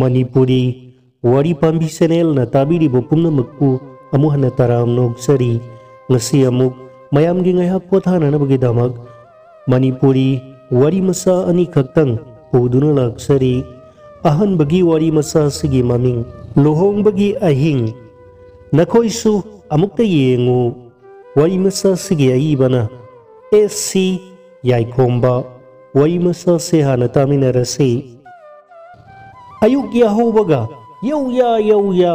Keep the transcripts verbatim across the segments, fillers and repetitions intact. मणिपुरी वारी पाम्बी चेनेल ताबीरीब पुनमक्कु अमुक हन्ना तारामनोगसरी ngasi amuk mayamgi ngaihak pothananabagidamag Manipuri वारी मसा अनी खक्तंग पौदुना लाक्सरी अहन बगी वारी मसा सिगी मामिंग लोहोंग बगी अहिंग नखोइसु अमुक्ता येंगु वारी मसा सिगी अइबना एसी याइखोंबा वारी मसा सेहाना तामिना रसी अयुक याहोबगा यौया यौया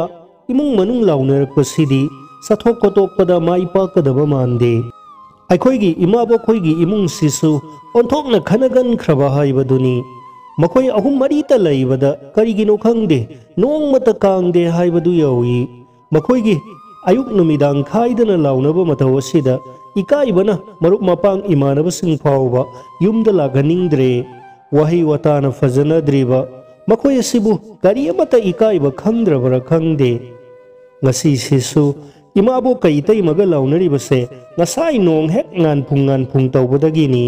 इमुंग मनुंग लाउनरकपसिदी साथोक कोटोपदा माइ पाकदबा मानदे अखोइगी इमाबो खोइगी इमुंग सिसु ओनथोकना खनगन खरबा हाइबदुनी मखोय अहुम मरीता लैबदा करिगिनो खंगदे नोंगमता कांगदे हाइबदु यौई मखोइगी अयुक नुमिदांग खाइदना लाउनबा मतवसिदा इकाइबना मरुप मपांग इमानबसिंग फावबा युमदा लागनिंगद्रे वही वताना फजनाद्रिबा मखोय सिबु करियमता इकाइब खंगद्रबरा खंगदे ngasi sisu imabo kaitai maga launari base ngasai nong hek ngan phung ngan phung tawbadagini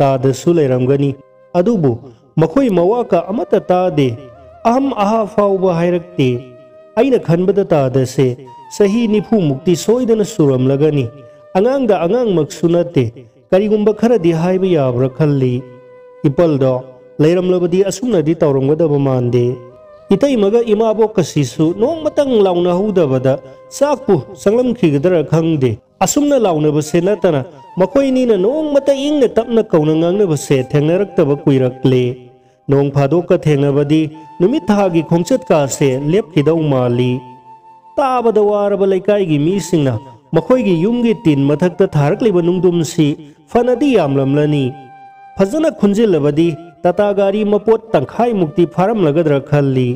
ta da sulairamgani adubu makhoi mawaka amata ta de aham aha fawba hairakte aina khanbada ta da se sahi niphu mukti soidana suram lagani angang da angang maksunate karigumba khara di haiba yabra khalli ipal da lairamlabadi asuna di tawrangada bamande इतई मग इमाबो कसिसु नोंग मतंग लाउना हुदबदा साकु संगलम खिगदरा खंगदे असुमना लाउना बसे नतना मखोइनी न नोंग मत इंग तपना कौनंगांगने बसे थेंगरक्तब कुइरक्ले नोंग fado क थेंगबदी नुमित थागी खोंचत कासे लेप खिदौ माली ताबद वारब लैकाइगी मिसिंगना मखोइगी युमगी तीन मथकत थारक्लिब नुंगदुमसी फनदी यामलमलनी फजना खुंजिलबदी तता गारी मपोत तंखाई मुक्ति फारम लगद्र खल्ली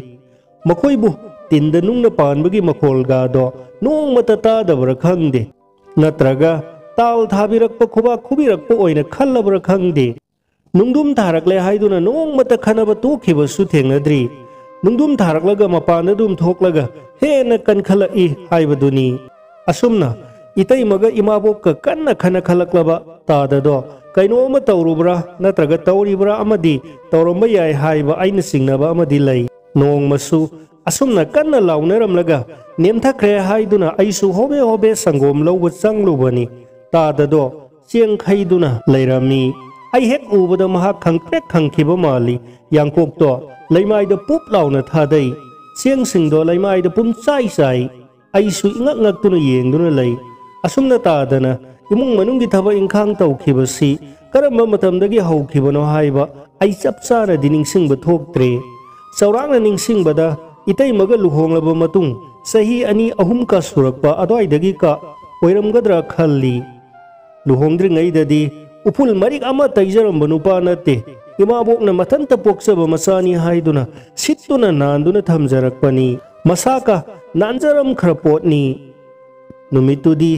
मखोइबु तिंद नुंगन पानबगी मखोल गादो नोंग मतता दब्र खंगदे नत्रगा ताल थाबिरक्प खुबा खुबिरक्प ओइन खल्लब्र खंगदे नुंगदुम थारकले हाइदुना नोंग मत खनब तोखिब सुथेंगद्री नुंगदुम थारकलगा मपानदुम थोकलगा हे न कनखल इ हाइबदुनी असुमना इतई मग इमाबोक कन्न खन खलक्लबा ताददो कईनोम तौरुब्रा नत्रग तौरीब्रा अमदी तौरम याय हाइबा आइन सिंगनाबा अमदी लाई नोंग मसु असुमना कन्न लाउनरमलगा नेमथख्रे हाइदुना आइसु होबे होबे संगोम लौब संगलुबनी ताददो चेंग खैदुना लैरामी आई हेक उबद महा खंगपे खंगखिब माली यांकोक तो लैमाइद पुप लाउना थादै चेंग सिंगदो लैमाइद पुमचाई चाई आइसु इंगक नक्तुना येंगदुना लाई असुमना तादना इमुंग मनुंगी थब इंखांग तौखिबसी करम्बा मतमदगी हौखिबनो हाइबा आई चपचाना दिनिंगसिंगब थोक्त्रे सौरांगना निंगसिंगबदा इतई मग लुहोंगलब मतुंग सही अनी अहुम का सुरक्पा अदवाइदगी का ओइरमगद्रा खल्ली लुहोंगद्रिंगैददी उफुल मरिक अमा तैजरम्ब नुपा नते इमाबोकना मथंत पोक्सब मसानी हाइदुना सित्तुना नांदुना थमजरक्पनी मसाका नांजरम खरपोटनी नुमितुदी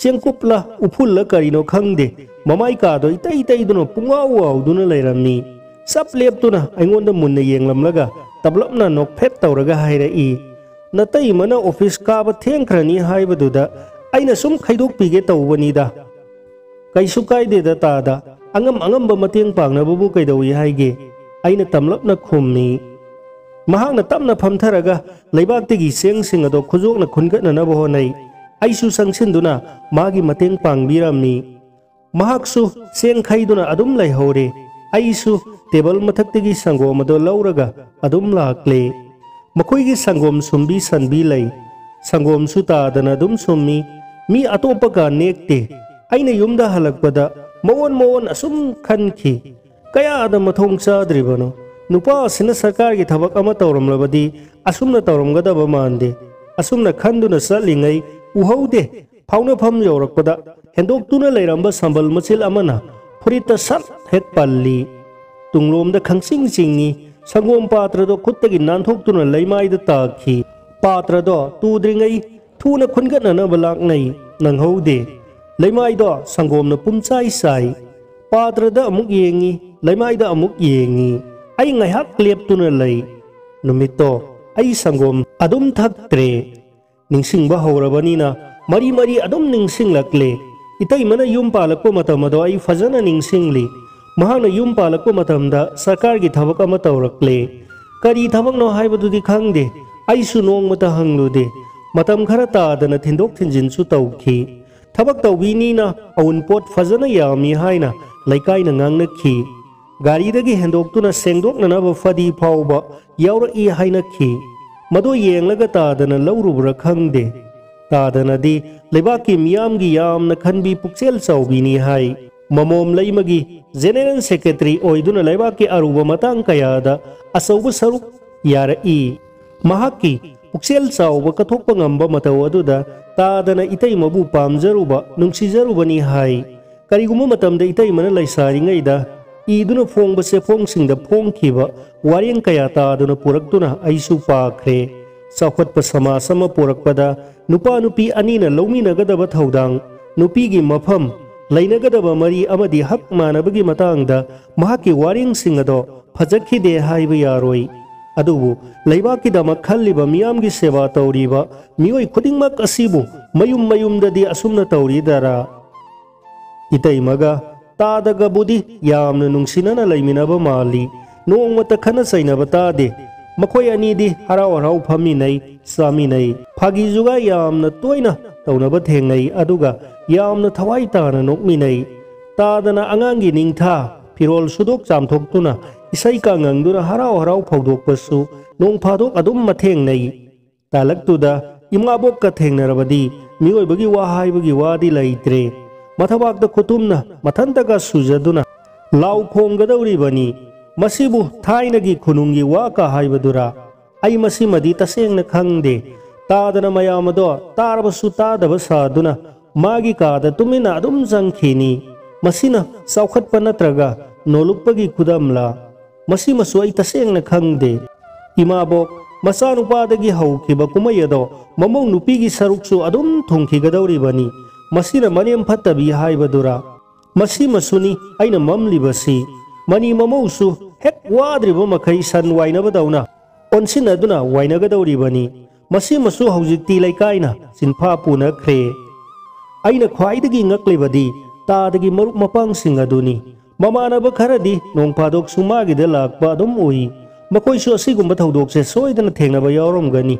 चेंकुपला उफुल्ला करीनो खंगदे ममाई कादो इतई इतई दुनो पुंगाव आवदुना लैरमनी सब लेपतुना अइंगोंदा मुन्ना येंगलमलगा तबलपना नोकफेट तौरगा हाइरई नतई मना ऑफिस काब थेंखरनी हाइबदुदा आइना सुम खैदोक पिगे तौबनीदा कैसु काइदेदा तादा अंगम अंगमबा मतेंग पांगनाबबु कैदौई हाइगे आइना तमलपना खुमनी महांगना तमना फमथरगा लैबाक्तिगी सेंगसिंगदो खुजोकना खुनगतनाबो होनै आइसु संसिंदुना मागी मतेंग पांगबीरमनी महाक्सु सेंग खैदुना अदुम लैहौरे आइसु टेबल मथक्तेगी संगोमदो लौरगा अदुम लाक्ले मखोइगी संगोम सुम्बी सनबी लै संगोम सुतादना अदुम सुम्मी मी अतोपका नेक्ते आइना युमदा हलकपदा मवन मवन असुम खनखी कया अद मथोंग चाद्रिबनो नुपा सिना सरकारगी थबक अमा तौरमलबदी असुमना तौरमगदब मानदे असुमना खंदुना सलिङै उहौदे फाउनफम यौरकपदा हेंदोक्तुना लैरम्बा संबल मसिल अमना फुरिता सत हेत पल्ली तुंगलोमदा खंगसिंग सिंगनी संगोम पात्रदो खुत्तगी नानथोक्तुना लैमाइदा ताखी पात्रदो तुद्रिङै थुना खुनगतना बलाकनै नंहौदे लैमाइदो संगोमना पुमचाई साई पात्रदा अमुक येंगी लैमाइदा अमुक येंगी ऐ ngaiha क्लेपतुना लै नुमितो ऐ संगोम अदुम थक्त्रे निंगसिंगबा हौरबनीना मरी मरी अदुम निंगसिंगलक्ले इतई मना युम पालकपो मतमदो आई फजना निंगसिंगली महाना युम पालकपो मतमदा सरकारगी थबक अमा तौरक्ले करी थमकनो हाइबदुदी खंगदे आइसु नोंगमता हंगलुदे मतम खरतादन थिंदोक थिंजिनसु तौखी थबक तौबीनीना अउनपोट फजना यामी हाइना लैकाइना गांगनखी गारीदगी हेंदोक्तुना सेंगदोकननाब फदी फावबा यावरई हाइनखी मदो येंगलगा तादन लौरुबरा खंगदे तादनदी लेबाकी मियामगी यामना खनबी पुक्सेल सौबीनी हाइ ममोम लैमगी जेनरल सेक्रेटरी ओइदुना लेबाकी अरुबा मतांग कयादा असौब सरुक यारई महाकी पुक्सेल सौबा कथोकपा ngamba matau aduda तादन इतै मबु पामजरुबा नुंसिजरुबनी हाइ करिगुम मतमदे इतै मन लैसारिङैदा ईदुना फोंगबसे फोंगसिंगदा फोंगखिबा वारें कया तादुना पुरक्तुना आइसु पाख्रे ꯆꯥꯎꯈꯠꯄ ꯁꯃꯥꯖ ꯑꯃ ꯄꯨꯔꯛꯄꯗ ꯅꯨꯄꯥ ꯅꯨꯄꯤ ꯑꯅꯤꯅ ꯂꯧꯃꯤꯟꯅꯒꯗꯕ ꯊꯧꯗꯥꯡ ꯅꯨꯄꯤꯒꯤ ꯃꯐꯝ ꯂꯩꯅꯒꯗꯕ ꯃꯔꯤ ꯑꯃꯗꯤ ꯍꯛ ꯃꯥꯟꯅꯕꯒꯤ ꯃꯇꯥꯡꯗ ꯃꯍꯥꯛꯀꯤ ꯋꯥꯔꯦꯡꯁꯤꯡ ꯑꯗꯣ ꯐꯖꯈꯤꯗꯦ ꯍꯥꯏꯕ ꯌꯥꯔꯣꯏ ꯑꯗꯨꯕꯨ ꯂꯩꯕꯥꯛꯀꯤꯗꯃꯛ ꯈꯜꯂꯤꯕ ꯃꯤꯌꯥꯝꯒꯤ ꯁꯦꯕꯥ ꯇꯧꯔꯤꯕ ꯃꯤꯑꯣꯏ ꯈꯨꯗꯤꯡꯃꯛ ꯑꯁꯤꯕꯨ ꯃꯌꯨꯝ ꯃꯌꯨꯝꯗꯗꯤ ꯑꯁꯨꯝꯅ ꯇꯧꯔꯤꯗꯔꯥ ꯏꯇꯩꯃꯒ ꯇꯥꯗꯒꯕꯨꯗꯤ ꯌꯥꯝꯅ ꯅꯨꯡꯁꯤꯅꯅ ꯂꯩꯃꯤꯟꯅꯕ ꯃꯥꯜꯂꯤ ꯅꯣꯡꯃꯇ ꯈꯟꯅ ꯆꯩꯅꯕ ꯇꯥꯗꯦ मखोई अनीदी हराव हराव फमी नहीं सामी नहीं फागी जुगा यामना तोयना तौनब थेंगई अदुगा यामना थवाई ताना नोकमी नहीं तादना अंगांगी निंगथा फिरोल सुदोक चामथोक्तुना इसई का ngangदुना हराव हराव फौदोकपसु नोंफादोक अदुम मथेंग नहीं तालक्तुदा इमाबोक का थेंगनरबदी मिओयबगी वाहायबगी वादी लैत्रे मथवाकदा खुतुमना मथंतका सुजदुना लाउ खोंगदौरीबनी मसीबु थाइनगी खुनुंगी वाका हाइबदुरा आई मसी मदी तसेंगना खंगदे तादना मयामदो तारबसु तादब सादुना मागी कादा तुमिना अदुम जंखीनी मसीना सौखतप नत्रगा नोलुपगी खुदमला मसी मसुई तसेंगना खंगदे इमाबो मसानुपादगी हौखिबा कुमयदो ममौ नुपीगी सरुक्सु अदुम थुंखिगदौरीबनी मसीना मनेम फत्तबी हाइबदुरा मसी मसुनी आइना ममलिबसी मनी ममौसु हेक वाद्रिब मखई सन वाइनबदौना ओनसिनदुना वाइनगदौरीबनी मसी मसु हौजिकती लैकाइना सिनफा पुनख्रे आइना ख्वाइदगी ngakलेबदी तादगी मरुक मपांग सिंगदुनी ममानब खरदी नोंफादोक सुमागिद लाकबा अदुम उई मखोइसु असिगुम थौदोकसे सोइदना थेंगनब यावरमगनी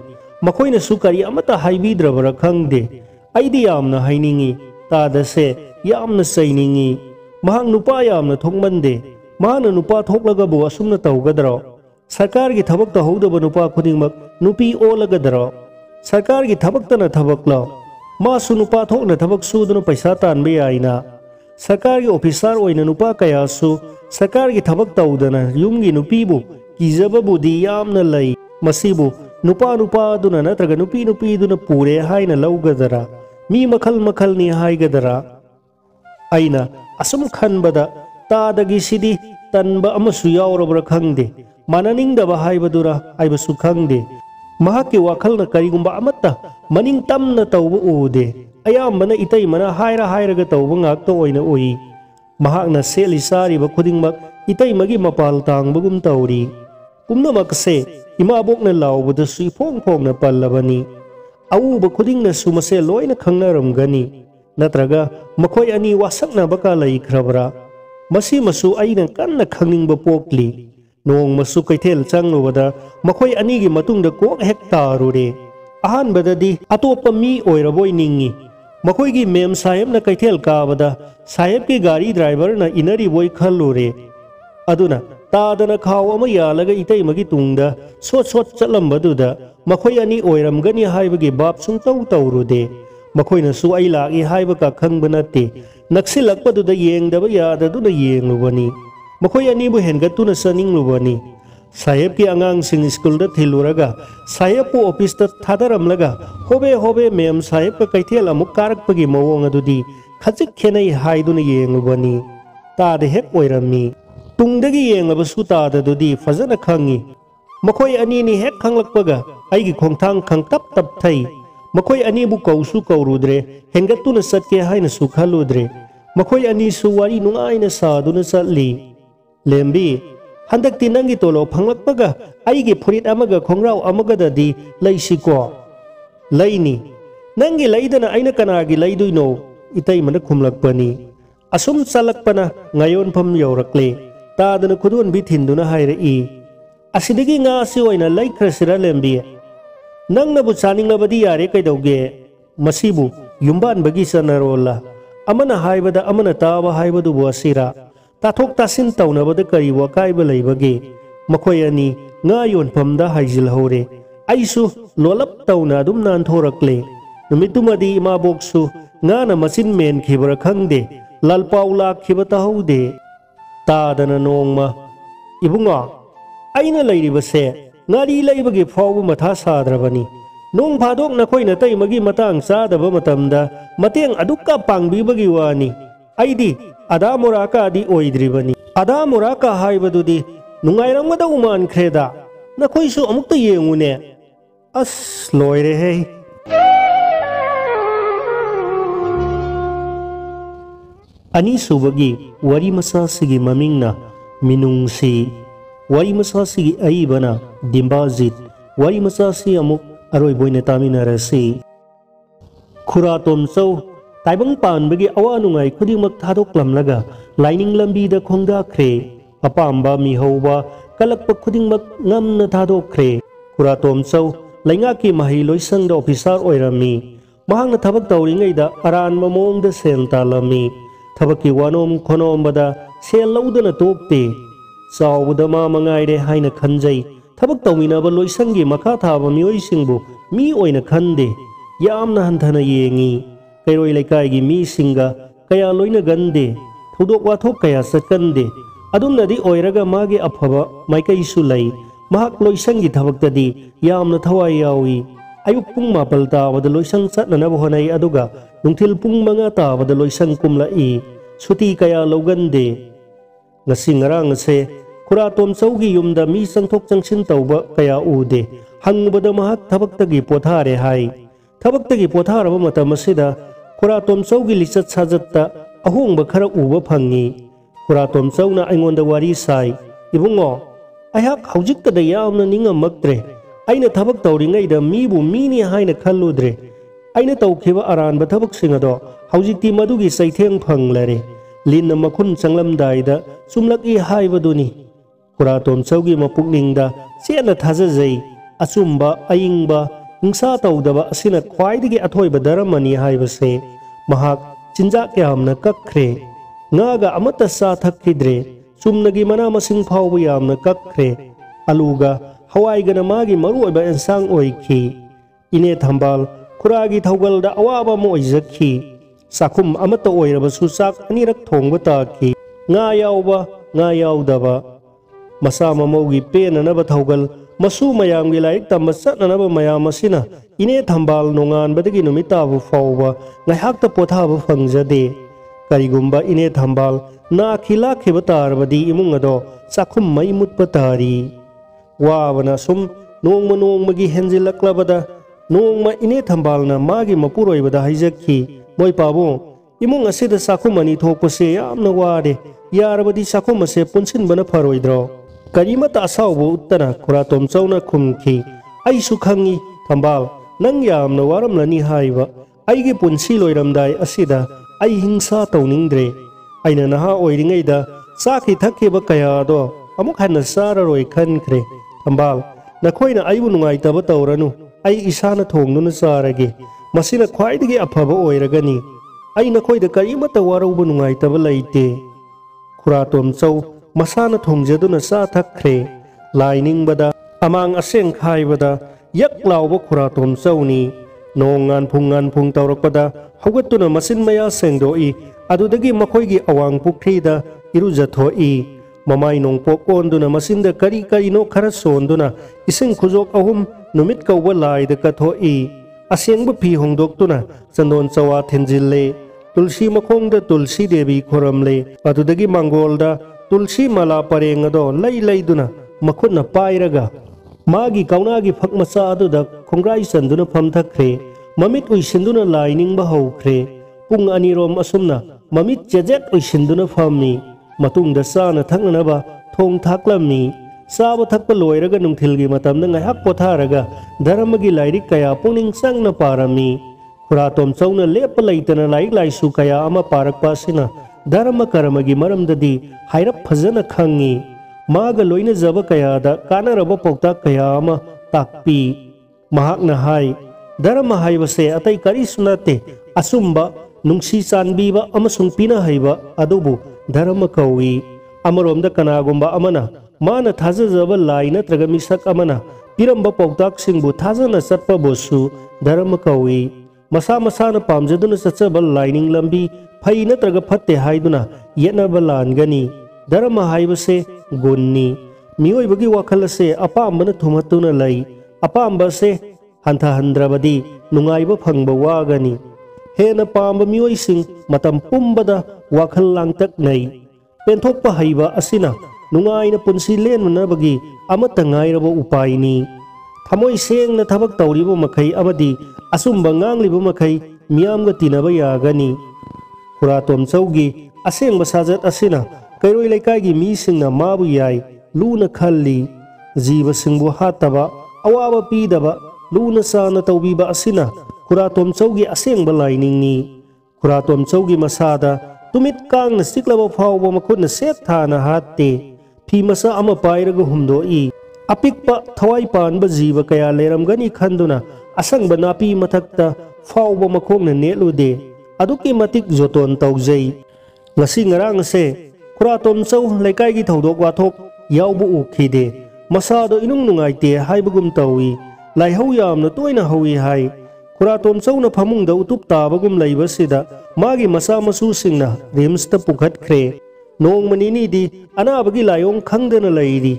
मखोइना सुकरी अमता हाइबिद्रबरा खंगदे आइदि यामना हाइनिंगी तादसे यामना सैनिंगी महांग नुपा यामना थोंगमनदे माना नुपा थोकलगबो असुमना तौगदरो सरकार की थबक तहौदब नुपा खुदिंगमक नुपी ओलगदरो सरकार की थबक तना थबकलो मासु नुपा थोकना थबक सुदनु पैसा तानबे आइना सरकार की ऑफिसर ओइना नुपा कयासु सरकार की थबक तौदना युमगी नुपीबु किजबबुदी यामना लई मसीबु नुपा नुपा दुना नत्रग नुपी नुपी दुना पूरे हाइना लौगदरा मी मखल मखल नि हाइगदरा आइना असुम खनबदा तादगी सिदी तन्ब अमसु यावरबरा खंगदे माननिंगदबा हाइबदुरा आइबसु खंगदे महाके वाखलना करिगुंबा अमत्ता मनिंग तमना तौब उदे अयामबना इतैमना हायरा हायरगा तौब ngakto ओइना ओई महाकना सेलि सारिबा खुदिंगमक इतैमगी मपाल तांगबगुम तौरी पुम्नमकसे इमाबोकना लावबदसु फोंग फोंगना पल्लबनी अउब खुदिंगना सुमसे लोइना खंगनरमगनी नत्रगा मखोय अनी वासकनाबका लैख्रबरा मसी मसु आइना कन्ना खंगनिंगबा पोकली नोंग मसु कैथेल चंगलुबदा मखोय अनीगी मतुंगदा कोक हेक तारुरे अहानबददी अतोप्पा मी ओइरबोय निंगी मखोयगी मेम साहेबना कैथेल काबदा साहेबकी गाड़ी ड्राइवरना इनरीबोय खल्लुरे अदुना तादना खावमा यालगा इतैमगी तुंगदा सोट सोट चलम्बदुदा मखोय अनी ओइरमगनी हाइबगी बाप सुंतौ तौरुदे मखोयनसु आइ लागी हाइबका खंगबा नत्ते नक्सिलक्पदुदा येंगदबा याददुना येंगलुबनी मखोय अनीबु हेनगतुना सनिंगलुबनी साहेबकी अंगांगसिंग स्कूलदा थिलुरगा साहेबपु ऑफिसता थादरमलगा होबे होबे मेम साहेबका कैथेल अमुक कारकपगी मवोंग अदुदी खजिक खेनै हाइदुना येंगलुबनी तादे हेक ओइरमनी तुंगदगी येंगलबसु ताददुदी फजना खंगी मखोय अनीनी हेक खंगलक्पगा आइगी खोंगथांग खंगतप तप थई मखोय अनीबु कौसु कौरुद्रे हेंगतुना सत्के हाइनसु खलुद्रे मखोय अनीसु वारी नुंगाइना सादुना सल्ली लेम्बी हंदक्ति नंगी तोलो फंगलक्पगा आइगी फुरित अमगा खोंगराव अमगददी लैसिको लैनी नंगी लैदना आइना कनागी लैदुइनो इतैमना खुमलक्पनी असुम सलक्पना ngayon pham yaurakle तादना खुदुन बि थिंदुना हाइरई असिदगी nga asi oina laikhrasira lembiye nangna bu saningabadi yare kaidauge masibu yumban bagi sanarolla amana haibada amana tawa haibadu bu asira tathok tasin taunabada kari wakaiba laibage makoyani nga yonpamda haijil hore aisu lolap tauna dum nan thorakle numitumadi ma boksu nga na masin men khibra khangde lalpaula khibata haude tadana nongma ibunga आईना लैरिबसे नारी लैबगे फावु मथा साद्रबनी नोंग फादोक नखोय नतै मगी मतांग सादब मतमदा मतेंग अदुक्का पांगबिबगी वानी आईदी आदा मोराका आदि ओइद्रिबनी आदा मोराका हाइबदुदी नुंगायरमगदा उमान खरेदा नखोयसु अमुक्ता येंगुने अस लोयरे हे अनि सुबगी worry मसासिगी ममिंगना मिनुंगसी वारी मसासी आई बना दिम्बाजित वारी मसासी अमुक अरोय बोयने तामिनारसी खुरातोम सौ ताइबंग पानबगी अवा नुंगाई खुदिमक थादोक्लम लगा लाइनिंग लंबी द खोंदाख्रे अपाम्बा मिहौबा कलकप खुदिमक नमन थादोख्रे खुरातोम सौ लैंगा की माही लोइसंग द ऑफिसर ओइरमी महांग थबक तौरिंगै द अरान ममोंग द सेंतालमी थबकी वानोम खनोम बदा सेलौदन तोपते चावद मा मंगाइरे हाइन खंजै थबक तौमिनाब लोइसंगी मखा थाब मियोइसिंगबु मी ओइन खंदे यामना हंथना येंगी कैरोइ लैकाइगी मी सिंगा कया लोइन गंदे थुदोक वाथोक कया सचंदे अदुमनदि ओइरगा मागे अफबा माइकैसु लै महाक लोइसंगी थबकतदि यामना थवाय याउई आयु पुंग मापल तावद लोइसंग सननब होनै अदुगा नुंथिल पुंग मंगा तावद लोइसंग कुमलाई सुती कया लौगंदे ngasi ngarang se khuratom saugi yumda mi sangthok changsin tauba kaya ude hangbada mahak thabaktagi pothare hai thabaktagi potharaba matamasida khuratom saugi lichat sajatta ahongba khara uba phangi khuratom sauna aingonda wari sai ibungo ayak haujik kada yamna ninga maktre aina thabak tauringaida mi bu mini haina khalludre aina taukheba aranba thabak singado haujikti madugi saitheng phanglare लिन मखुन चंगलमदाइदा सुमलकी हाइबदुनी खुरातोम सौगी मपुकनिंगदा सेना थाजजै असुमबा अयिंगबा हिंसा तौदबा असिना ख्वाइदगी अथोइबा धर्मनि हाइबसे महाक चिंजा क्यामना कखरे नागा अमत साथखिद्रे सुमनगी मना मसिंग फावबा यामना कखरे अलुगा हवाइगना मागी मरुइबा इंसांग ओइखि इने थंबाल खुरागी थौगलदा अवाबा मोइजखि साखुम अमत ओइरबसु साख अनिरक थोंगबा ताकी nga yaoba nga yaudaba masa mamaugi penanaba thaugal masu mayamgi laik tamma sananaba mayamasina ine thambal nongan badagi numitabu fauba ngaihakta pothaba fangjade karigumba ine thambal na khila khibatarbadi imungado sakhum mai mutpatari wabana sum nongma nongmagi henjilaklabada nongma ine thambalna magi mapuroibada haijakhi मोई पाबो इमुंग असिद साखुम अनि थोपसे यामन वारे यारबदी साखुम से पुनसिन बन फरोइद्रो करीमत आसावबो उत्तना खुरातोम चौना खुमखी आई सुखंगी थंबाल नंग यामन वारमलनि Hyva आइगे पुनसि लोइरमदाय असिदा आई हिंसा तौनिंद्रे आइना नहा ओइरिंगैदा साखि थखेब कयादो अमुक हन सारा रोइ खनख्रे थंबाल नखोइना आइबु नुंगाइतब तौरनु आई इसाना थोंगनुन सारागे मसिना ख्वाइदगी अफब ओइरगनी आई नखोइद करीमत वारौब नुंगाइतब लैते खुरातोम चौ मसाना थोंगजदुना सा थखरे लाइनिंग बदा अमांग असेंग खाइबदा यक लावब खुरातोम चौनी नोंगान फुंगान फुंग तौरकबदा हौगतुना मसिन मया सेंगदोई अदुदगी मखोइगी अवांग पुखरीदा इरुजथोई ममाई नोंगपोक ओनदुना मसिनदा करी करीनो खरा सोंदुना इसिंग खुजोक अहुम नुमित कौब लाइद कथोई असेंब फी होंगदोक्तुना चंदोन चवा थेंजिले तुलसी मखोंगदा तुलसी देवी खोरमले अदुदगी मंगोलदा तुलसी मला परेंगदो लै लैदुना मखुना पाइरगा मागी कौनागी फक मसा अदुदा खोंग्राई चंदुना फमथख्रे ममित उइसिंदुना लाइनिंगबा हौख्रे पुंग अनिरोम असुमना ममित जेजेट उइसिंदुना फमनी मतुंगदा साना थंगनाबा थोंग थाकलमनी साब थक्प लोयरगा नुंथिलगी मतमना ngaihak potharga धर्मगी लाइरिक कया पुनिंग संगना पारमी खुरातोम चौना लेप लैतना लाइक लाइसु कया अमा पारक पासिना धर्म कर्मगी मरमददी हाइरप फजना खंगी माग लोइनजब कयादा कानरब पौताक कया अमा ताकपी। महाकना हाय धर्म हाइबसे अतई करिसु नते असुम्बा नुंसी चानबीबा अमसुंग पीना हाइबा अदुबु धर्म कौई। अमरोमदा कनागुंबा अमना माना थाजजब लाई नत्रग मिसक अमना तिरंब पौताक सिंगबु थाजन सत्प बोसु धर्म कौई। मसा मसा पामजदुन सचब लाइनिंग लंबी फई नत्रग फत्ते हाइदुना यनब लानगनी। धर्म हाइबसे गुन्नी मियोइबगी वाखल से अपामन थुमतुन लई अपाम्ब से हंथहंद्रबदी नुंगाइब फंगब वागनी। हेन पाम्ब मियोइ सिंग मतम पुंबदा वाखल लांगतक नई पेंथोकप हइबा असिना नुंगाइन पुंसी लेनबगी अमत गाइरब उपायनी। थमोइ सेंगना थबक तौरिब मखई अमदी असुम्ब गांगलिब मखई मियामगा तिनब यागनी। खुरातोम चौगी असेंब साजत असिना कैरोइ लेकाइगी मिसिंगना माबु याई लूना खल्ली। जीव सिंगबु हातबा अवाब पीदब लूना साना तौबीबा असिना खुरातोम चौगी असेंब लाइनिंगनी। खुरातोम चौगी मसादा तुमित कांगना सिक्लब फावबा मखुना सेत थाना हाते फी मसा अमा पाइरगा हुमदोई। अपिक्पा थवाई पानब जीव कया लेरमगनी खंदुना असंगब नापी मथक्ता फावबा मखोंगना नेलुदे अदुकी मतिक जोतोन तौजई। ngasi ngarang se खुरातोम चौ लेकाइ की थौदोक वाथोक यावबु उखिदे मसादो इनुंग नुंगाइते हाइबगुम तौई। लाइहौ यामना तोइना हौई हाय। खुरातोम चौना फमुंगदा उतुप ताबगुम लैबसिदा मागी मसा मसु सिंगना रिम्सता पुखतख्रे। नोंगमनिनिदी अनाबगी लायोंग खंगदना लैरी।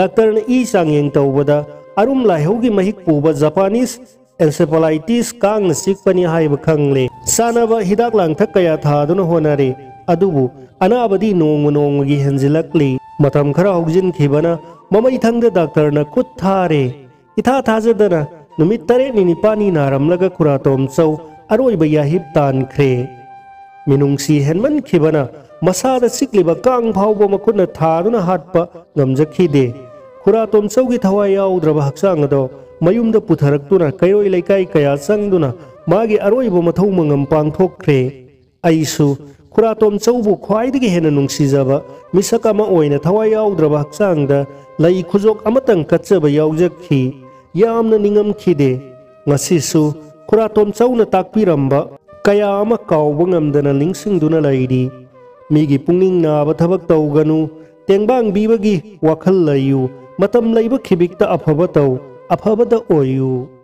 डॉक्टर ने ई सांगेंग तौबदा अरुम लाइहौगी महिक पुबा जापानीस एन्सेफलाइटिस कांगना सिकपनि हाइब खंगले। सानाबा हिदाक लांगथक कया थादुना होनारे अदुबु अनाबदी नोंग नोंगगी हेंजिलकली। मतम खरा हौजिन खिबना ममई थंगदा डॉक्टर न कुथारे इथा थाजदना नुमित तरे नि निपानी नारमलगा खुरातोम चौ अरोइब याहिब तानख्रे। मिनुंगसी हेनमन खिबना मसादा सिक्लिबा कांग फावबा मखुना थादुना हातपा गमजखिदे। खुरातोम चौगी थवाई याउद्रबा हक्सांगदो मयुमदा पुथरक्तुना कैरोइ लेकाइ कया चंगदुना मागी अरोइब मथौ मंगम पांगथोख्रे। आइसु खुरातोम चौबु ख्वाइदगी हेना नुंगसीजबा मिसक अमा ओइना थवाई याउद्रबा हक्सांगदा लाई खुजोक अमतंग कच्चबा याउजखि यामना निंगम खिदे। ngasisu खुरातोम चौना ताकपीरंबा कया अमा कावबा ngमदना लिंगसिंगदुना लैरी। मीगी पुंगनिंग नाबा थबक तौगनु तेंबांग बीबगी वाखल लयु मतम लैब खिबिकता अफबा तौ अफबदा ओयु।